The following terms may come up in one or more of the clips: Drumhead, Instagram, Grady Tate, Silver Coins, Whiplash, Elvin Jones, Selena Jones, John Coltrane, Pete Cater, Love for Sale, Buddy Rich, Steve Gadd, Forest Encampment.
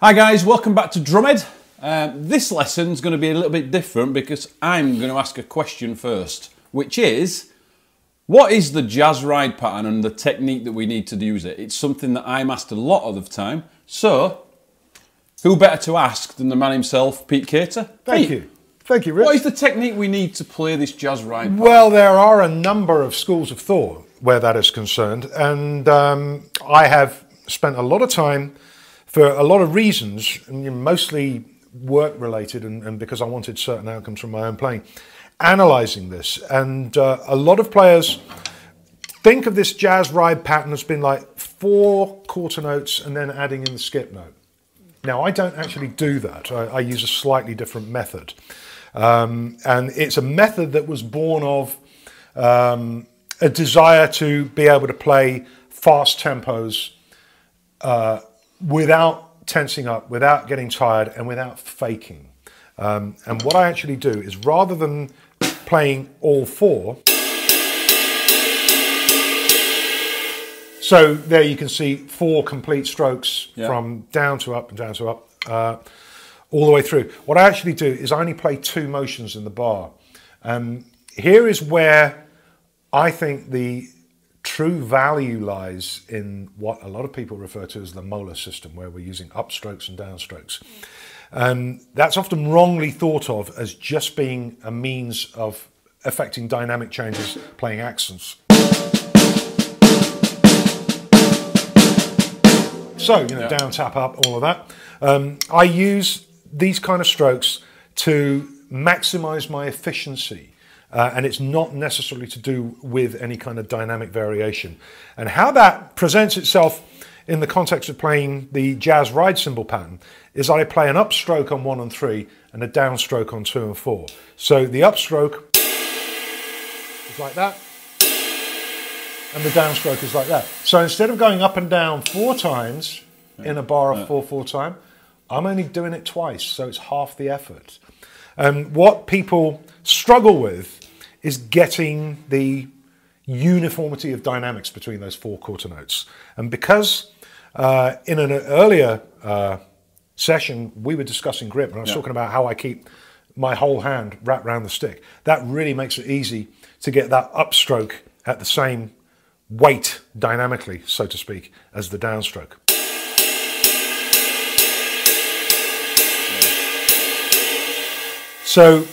Hi guys, welcome back to Drumhead. This lesson's going to be a little bit different because I'm going to ask a question first, which is, what is the jazz ride pattern and the technique that we need to use it? It's something that I'm asked a lot of the time, so who better to ask than the man himself, Pete Cater? Thank you. Thank you, Rich. What is the technique we need to play this jazz ride pattern? Well, there are a number of schools of thought where that is concerned, and I have spent a lot of time for a lot of reasons, and mostly work-related and because I wanted certain outcomes from my own playing, analysing this. And a lot of players think of this jazz ride pattern as being like 4 quarter notes and then adding in the skip note. Now, I don't actually do that. I use a slightly different method. And it's a method that was born of a desire to be able to play fast tempos without tensing up, without getting tired, and without faking. And what I actually do is, rather than playing all 4, so there you can see 4 complete strokes from down to up and down to up, all the way through. What I actually do is I only play 2 motions in the bar. Here is where I think the true value lies in what a lot of people refer to as the molar system, where we're using upstrokes and downstrokes. That's often wrongly thought of as just being a means of affecting dynamic changes, playing accents. So, you know, down, tap, up, all of that. I use these kind of strokes to maximize my efficiency. And it's not necessarily to do with any kind of dynamic variation. And how that presents itself in the context of playing the jazz ride cymbal pattern is I play an upstroke on 1 and 3 and a downstroke on 2 and 4. So the upstroke is like that, and the downstroke is like that. So instead of going up and down 4 times in a bar of 4/4 time, I'm only doing it twice, so it's half the effort. And what people struggle with is getting the uniformity of dynamics between those 4 quarter notes. And because in an earlier session we were discussing grip, and I was talking about how I keep my whole hand wrapped around the stick, that really makes it easy to get that upstroke at the same weight dynamically, so to speak, as the downstroke. So,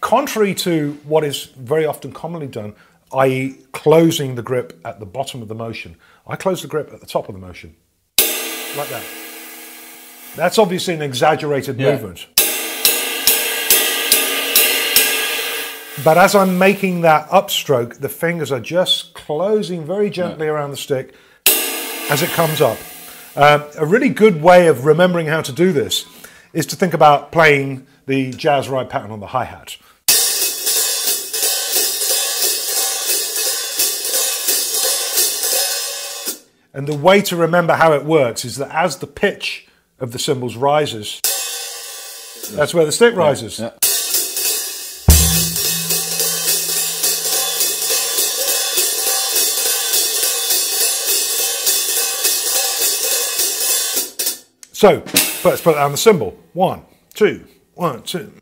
contrary to what is very often commonly done, i.e. closing the grip at the bottom of the motion, I close the grip at the top of the motion, like that. That's obviously an exaggerated movement. But as I'm making that upstroke, the fingers are just closing very gently around the stick as it comes up. A really good way of remembering how to do this is to think about playing the jazz ride pattern on the hi-hat. And the way to remember how it works is that as the pitch of the cymbals rises, that's where the stick rises. So, first put down the cymbal. 1, 2. 1, 2.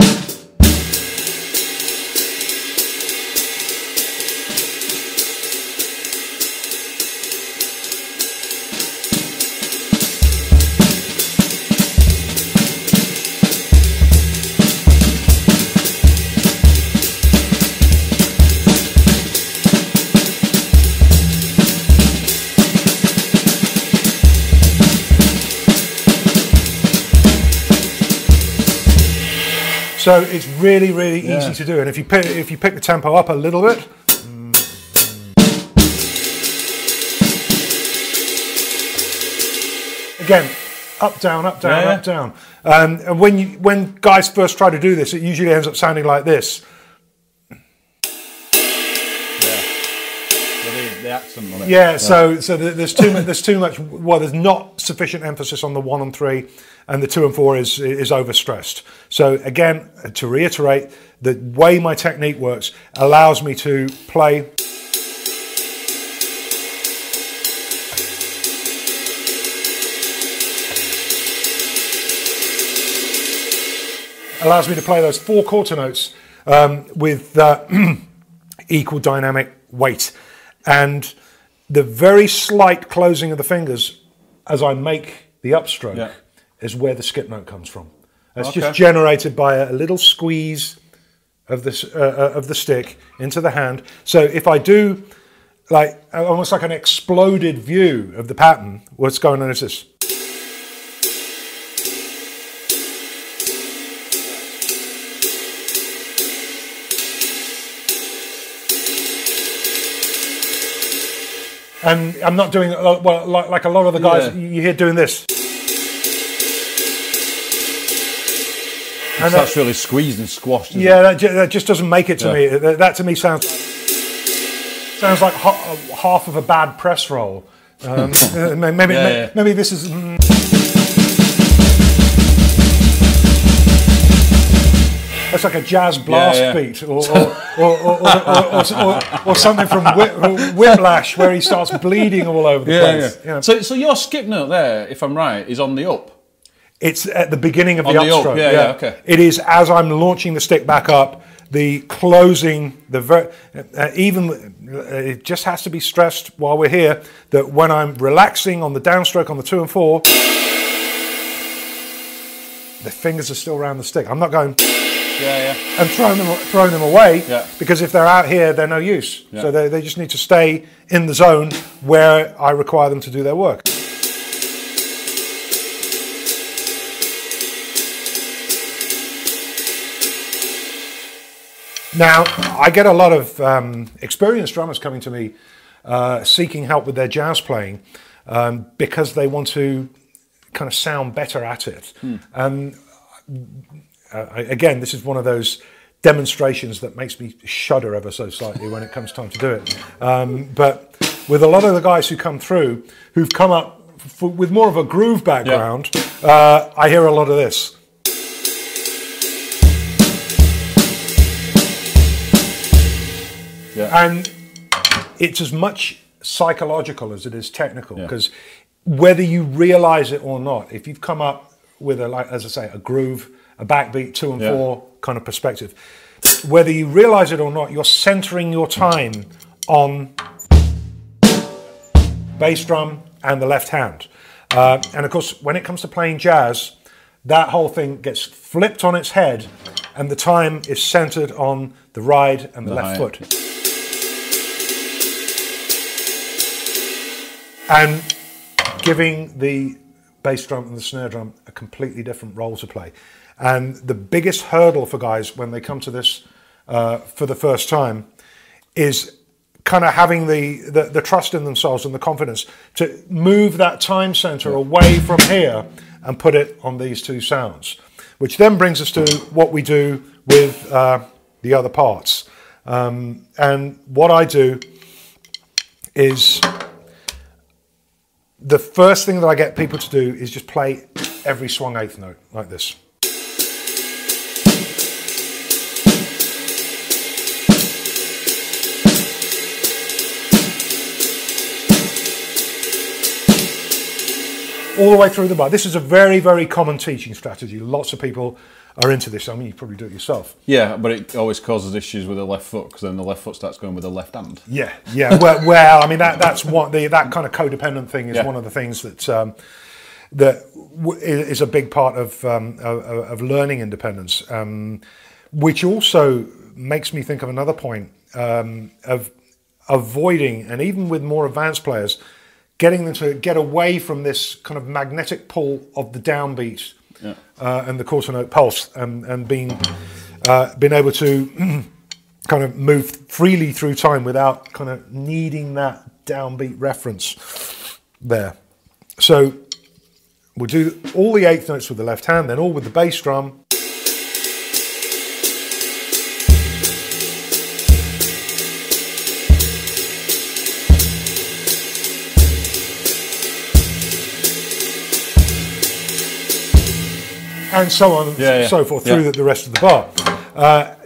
So it's really, really easy to do, and if you pick the tempo up a little bit, again, up, down, up, down, up, down. And when guys first try to do this, it usually ends up sounding like this. So there's too much. Well, there's not sufficient emphasis on the 1 and 3, and the 2 and 4 is overstressed. So again, to reiterate, the way my technique works allows me to play allows me to play those four quarter notes with equal dynamic weight. And the very slight closing of the fingers as I make the upstroke is where the skip note comes from. It's just generated by a little squeeze of this of the stick into the hand. So if I do like almost like an exploded view of the pattern, what's going on is this. And I'm not doing well like a lot of the guys you hear doing this. And that's really squeezed and squashed. Yeah, that just doesn't make it to me. That to me sounds like half of a bad press roll. Maybe this is. That's like a jazz blast beat, or something from Whiplash, where he starts bleeding all over the place. Yeah. So your skip note there, if I'm right, is on the up. It's at the beginning of the upstroke. It is as I'm launching the stick back up, the closing, it just has to be stressed while we're here that when I'm relaxing on the downstroke on the 2 and 4, the fingers are still around the stick. I'm not going and throwing them away because if they're out here, they're no use. Yeah. So they just need to stay in the zone where I require them to do their work. Now, I get a lot of experienced drummers coming to me seeking help with their jazz playing because they want to kind of sound better at it. Again, this is one of those demonstrations that makes me shudder ever so slightly when it comes time to do it. But with a lot of the guys who come through, who've come up with more of a groove background, I hear a lot of this. And it's as much psychological as it is technical, because whether you realize it or not, if you've come up with a, like, as I say, a groove, a backbeat, 2 and 4 kind of perspective, whether you realize it or not, you're centering your time on bass drum and the left hand. And of course, when it comes to playing jazz, that whole thing gets flipped on its head and the time is centered on the ride and the left foot. And giving the bass drum and the snare drum a completely different role to play. And the biggest hurdle for guys when they come to this for the first time is kind of having the trust in themselves and the confidence to move that time center away from here and put it on these two sounds, which then brings us to what we do with the other parts. And what I do is... the first thing that I get people to do is just play every swung eighth note like this. All the way through the bar. This is a very, very common teaching strategy. Lots of people are into this. I mean, you probably do it yourself. Yeah, but it always causes issues with the left foot because then the left foot starts going with the left hand. Yeah. Well, I mean, that's what that kind of codependent thing is one of the things that is a big part of learning independence, which also makes me think of another point of avoiding, and even with more advanced players, getting them to get away from this kind of magnetic pull of the downbeat and the quarter note pulse, and being able to kind of move freely through time without kind of needing that downbeat reference there. So we'll do all the eighth notes with the left hand, then all with the bass drum. And so on and so forth through the rest of the bar.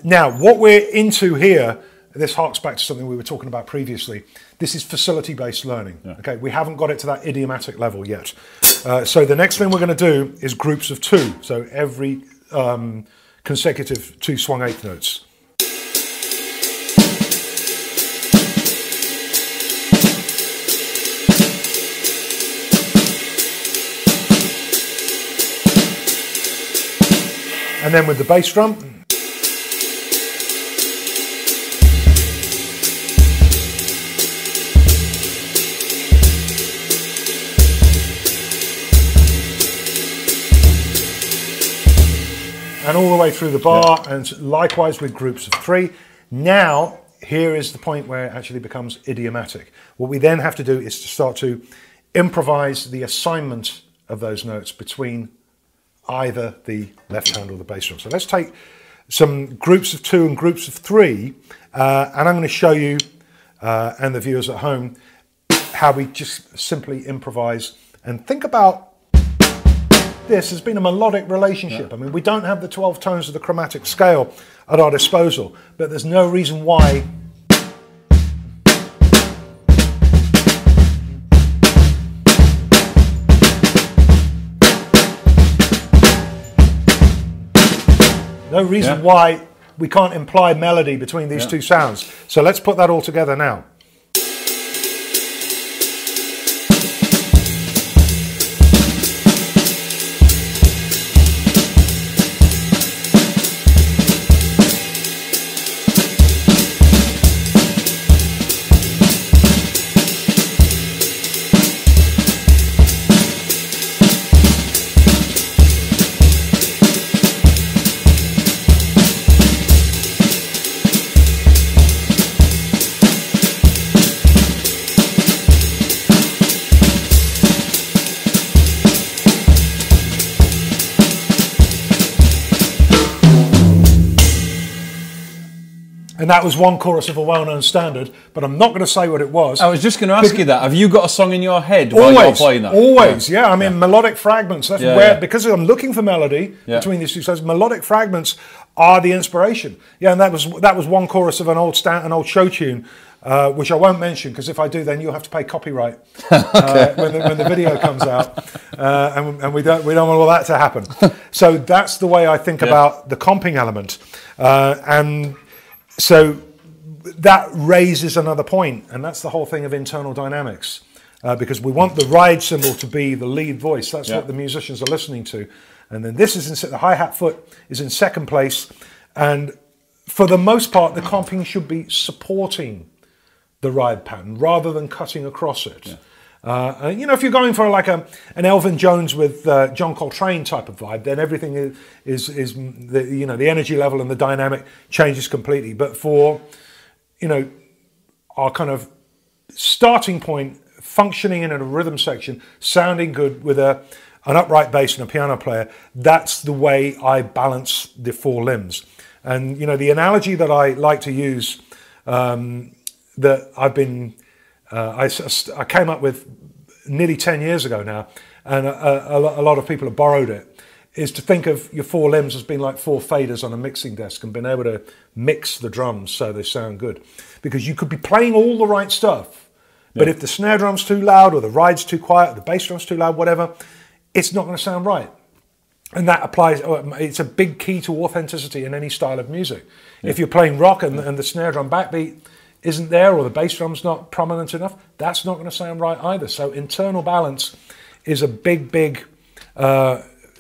Now, what we're into here, this harks back to something we were talking about previously. This is facility-based learning. Okay, we haven't got it to that idiomatic level yet. So the next thing we're going to do is groups of two. So every consecutive two swung eighth notes. And then with the bass drum, and all the way through the bar, yeah. And likewise with groups of three. Now, here is the point where it actually becomes idiomatic. What we then have to do is to start to improvise the assignment of those notes between either the left hand or the bass drum. So let's take some groups of two and groups of three, and I'm going to show you, and the viewers at home, how we just simply improvise and think about this has been a melodic relationship. Yeah. I mean, we don't have the 12 tones of the chromatic scale at our disposal, but there's no reason why why we can't imply melody between these two sounds. So let's put that all together now. That was one chorus of a well-known standard, but I'm not going to say what it was. I was just going to ask you that. Have you got a song in your head while you're playing that? Always, yeah. I mean, melodic fragments. That's where, because I'm looking for melody between these two songs, melodic fragments are the inspiration. Yeah, and that was one chorus of an old show tune, which I won't mention, because if I do, then you'll have to pay copyright when the video comes out, and we don't want all that to happen. So that's the way I think about the comping element, and. So that raises another point, and that's the whole thing of internal dynamics, because we want the ride cymbal to be the lead voice. That's what the musicians are listening to. And then this is in, the hi-hat foot is in second place. And for the most part, the comping should be supporting the ride pattern rather than cutting across it. Yeah. You know, if you're going for like an Elvin Jones with John Coltrane type of vibe, then everything is you know, the energy level and the dynamic changes completely. But for, you know, our kind of starting point, functioning in a rhythm section, sounding good with an upright bass and a piano player, that's the way I balance the four limbs. And, you know, the analogy that I like to use, that I've been... I came up with nearly 10 years ago now, and a lot of people have borrowed it, is to think of your four limbs as being like four faders on a mixing desk and being able to mix the drums so they sound good. Because you could be playing all the right stuff, but if the snare drum's too loud or the ride's too quiet or the bass drum's too loud, whatever, it's not going to sound right. And that applies, it's a big key to authenticity in any style of music. Yeah. If you're playing rock and the snare drum backbeat isn't there, or the bass drum's not prominent enough, that's not going to sound right either. So internal balance is a big, big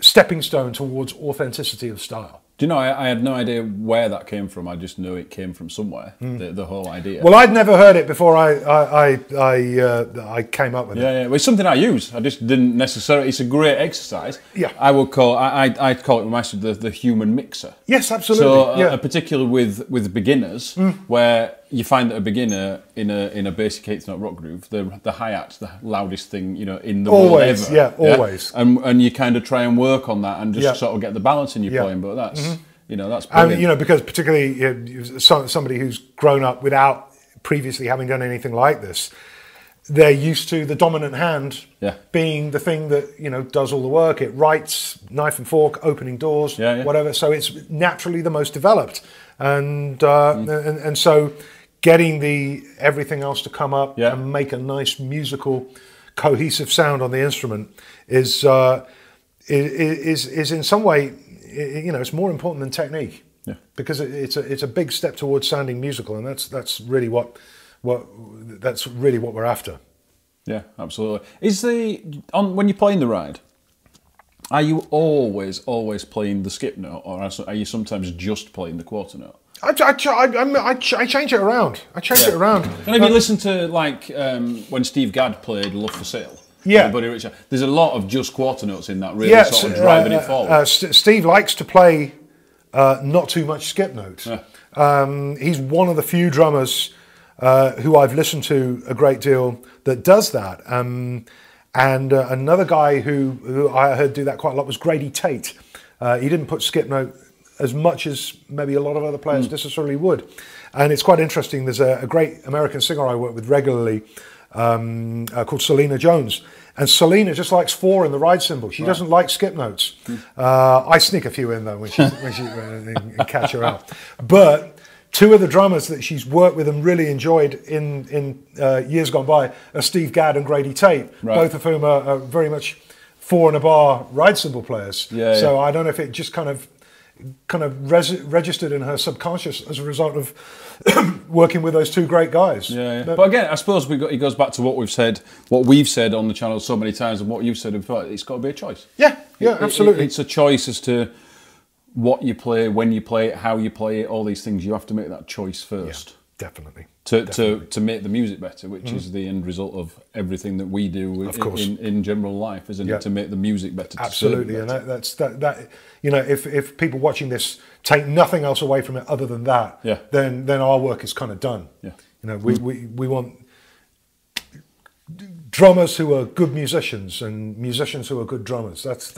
stepping stone towards authenticity of style. Do you know, I had no idea where that came from. I just knew it came from somewhere, the whole idea. Well, I'd never heard it before I came up with it. Yeah, well, it's something I use. I just didn't necessarily, it's a great exercise. Yeah. I would call, I'd call it myself the human mixer. Yes, absolutely. So, particularly with beginners, where you find that a beginner in a basic eighth note rock groove, the hi-hat's the loudest thing, you know, in the world ever. Always. And you kind of try and work on that and just sort of get the balance in your playing. But that's you know, that's brilliant. And you know, because particularly somebody who's grown up without previously having done anything like this, they're used to the dominant hand being the thing that, you know, does all the work. It writes knife and fork, opening doors, whatever. So it's naturally the most developed, and so. Getting the everything else to come up and make a nice musical cohesive sound on the instrument is is in some way, you know, it's more important than technique. Yeah. Because it's a big step towards sounding musical, and that's really what we're after. Yeah, absolutely. Is when you're playing the ride, are you always playing the skip note, or are you sometimes just playing the quarter note? I change it around. I change it around. And if you listen to, like, when Steve Gadd played Love for Sale, yeah, Buddy Rich, there's a lot of just quarter notes in that, really, sort of driving it forward. Steve likes to play not too much skip notes. Yeah. He's one of the few drummers who I've listened to a great deal that does that. And another guy who I heard do that quite a lot was Grady Tate. He didn't put skip note as much as maybe a lot of other players necessarily would. And it's quite interesting, there's a great American singer I work with regularly called Selena Jones. And Selena just likes four in the ride cymbal. She doesn't like skip notes. I sneak a few in though when she catch her out. But two of the drummers that she's worked with and really enjoyed in years gone by are Steve Gadd and Grady Tate, both of whom are very much four in a bar ride cymbal players. Yeah, so I don't know if it just kind of registered in her subconscious as a result of working with those two great guys. Yeah, yeah. But again, I suppose it goes back to what we've said on the channel so many times, and what you've said before. It's got to be a choice. Yeah, yeah, absolutely. It's a choice as to what you play, when you play it, how you play it, all these things. You have to make that choice first. Yeah, definitely. To make the music better, which is the end result of everything that we do in general life, isn't it? To make the music better. Absolutely, to serve better. And that's that. You know, if people watching this take nothing else away from it other than that, then our work is kind of done. Yeah, you know, we want drummers who are good musicians and musicians who are good drummers. That's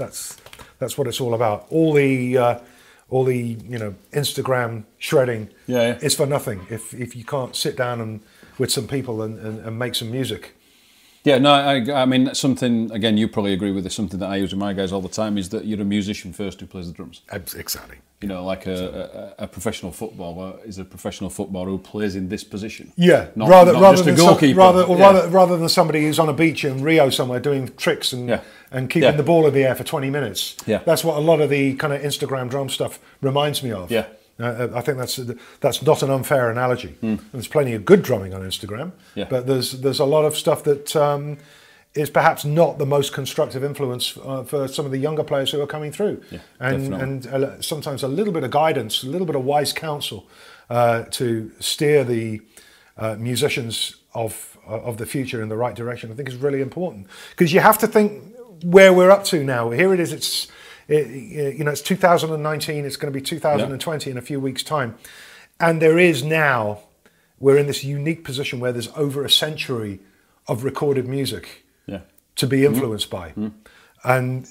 what it's all about. All the you know, Instagram shredding is for nothing if you can't sit down with some people and make some music. Yeah, no, I mean, that's something, again, you probably agree with this, something that I use with my guys all the time, is that you're a musician first who plays the drums. Exactly. You know, like a professional footballer is a professional footballer who plays in this position. Yeah, rather than somebody who's on a beach in Rio somewhere doing tricks and keeping the ball in the air for 20 minutes. Yeah. That's what a lot of the kind of Instagram drum stuff reminds me of. Yeah. I think that's not an unfair analogy. There's plenty of good drumming on Instagram, but there's a lot of stuff that is perhaps not the most constructive influence for some of the younger players who are coming through, and sometimes a little bit of guidance, a little bit of wise counsel to steer the musicians of the future in the right direction, I think is really important, because you have to think where we're up to now. Here it is. You know, it's 2019, it's going to be 2020 in a few weeks' time. And we're in this unique position where there's over a century of recorded music to be influenced by. And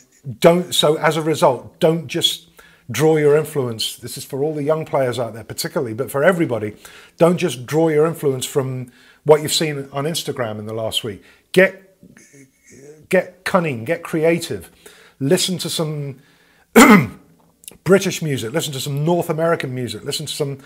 so as a result, don't just draw your influence. This is for all the young players out there particularly, but for everybody, don't just draw your influence from what you've seen on Instagram in the last week. Get cunning, get creative. Listen to some British music, listen to some North American music, listen to some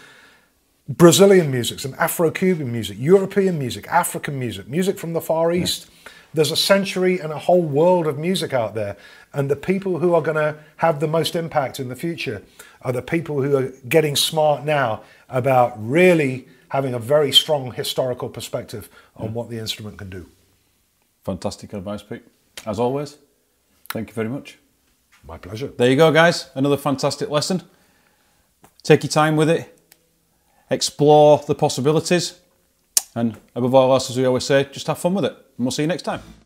Brazilian music, some Afro-Cuban music, European music, African music, music from the Far East. There's a century and a whole world of music out there, and the people who are going to have the most impact in the future are the people who are getting smart now about really having a very strong historical perspective on what the instrument can do. Fantastic advice, Pete, as always. Thank you very much. My pleasure. There you go, guys. Another fantastic lesson. Take your time with it. Explore the possibilities. And above all else, as we always say, just have fun with it. And we'll see you next time.